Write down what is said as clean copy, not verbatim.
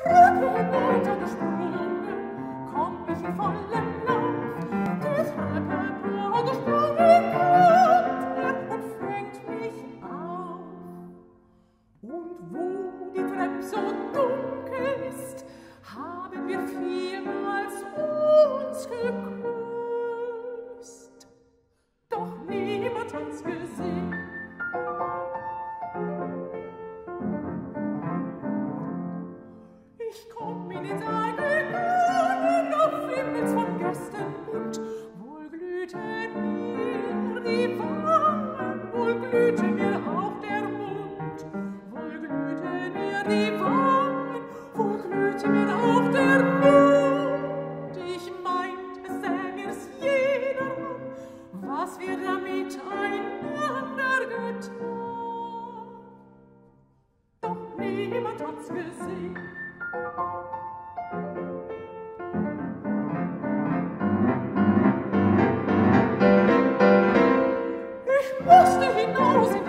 Ich musste hinaus in